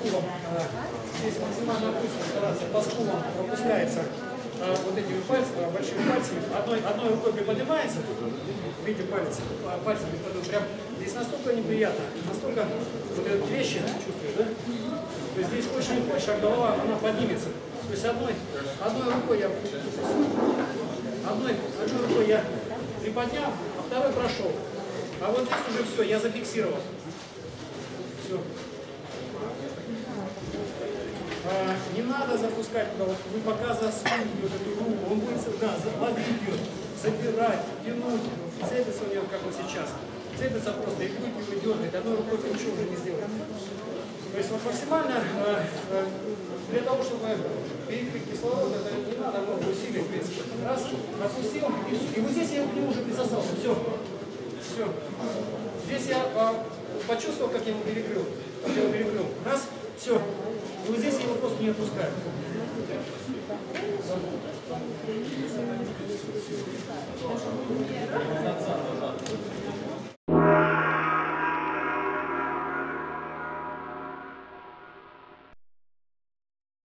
скулам, здесь максимально стараться, по скулам пропускается вот этими пальцами, большими пальцами, одной рукой приподнимается, видите пальцами прям здесь настолько неприятно, настолько вот эта трещина, чувствуешь, да? То есть здесь больше не больше, а голова, она поднимется. То есть одной рукой я приподнял, а второй прошел. А вот здесь уже все, я зафиксировал. Все. Не надо запускать туда, вот вы пока засунете вот эту руку, он будет подвигивать, забирать, тянуть, цепится у него, как вот сейчас. Цепится просто и будет его дергать, одной рукой ты ничего уже не сделаешь. То есть вот максимально, для того, чтобы перекрыть кислород, это не надо много усилий, в принципе. Раз, опустил, и вот здесь я к нему уже присосался, все. Все. Здесь я почувствовал, как я его перекрыл. Раз, все. И вот здесь я его просто не отпускаю.